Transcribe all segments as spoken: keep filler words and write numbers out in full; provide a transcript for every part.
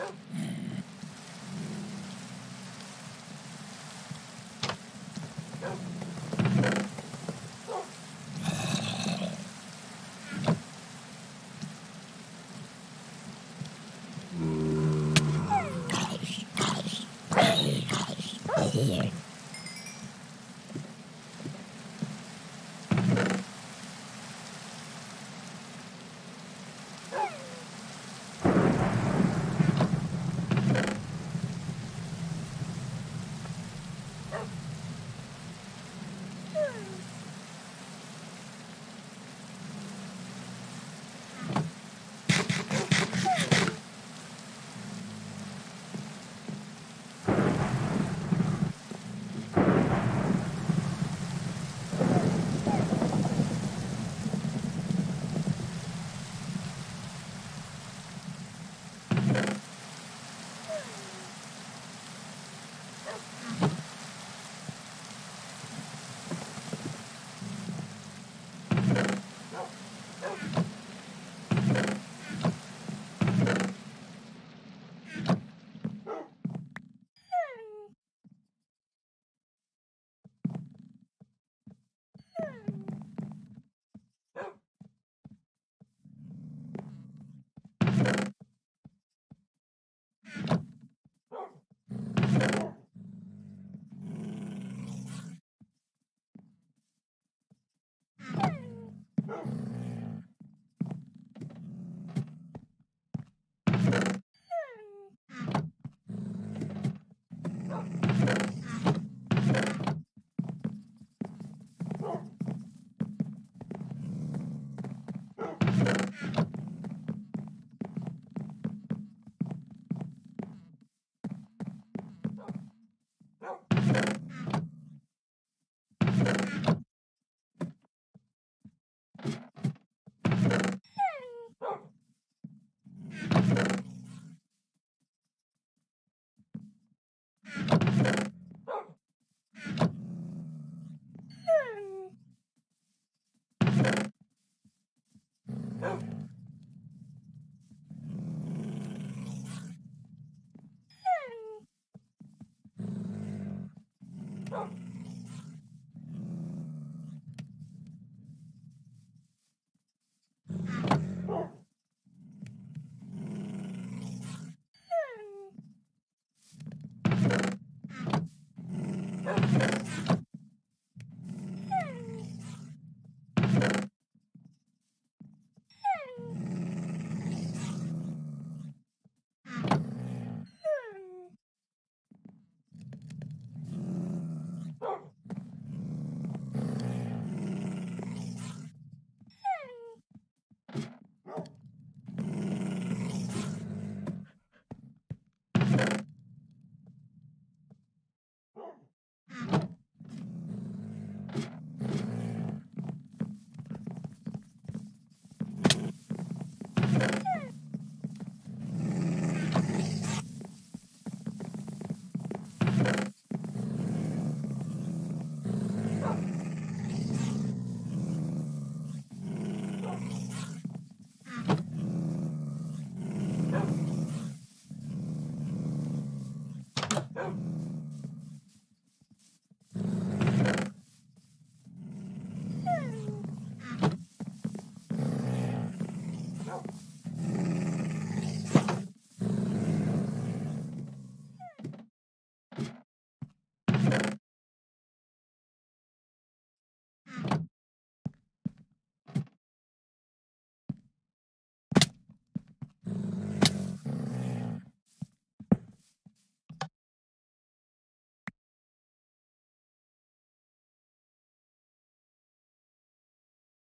Here.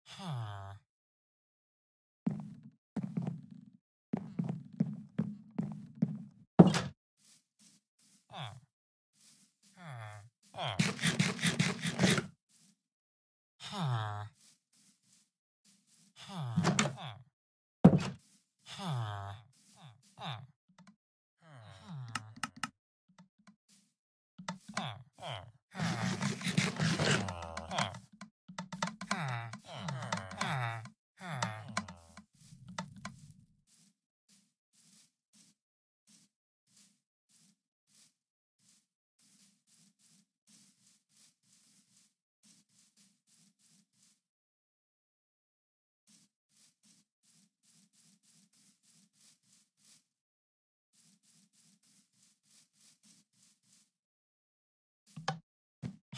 Huh. Huh. Huh. Huh. Huh. Huh.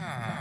Ah.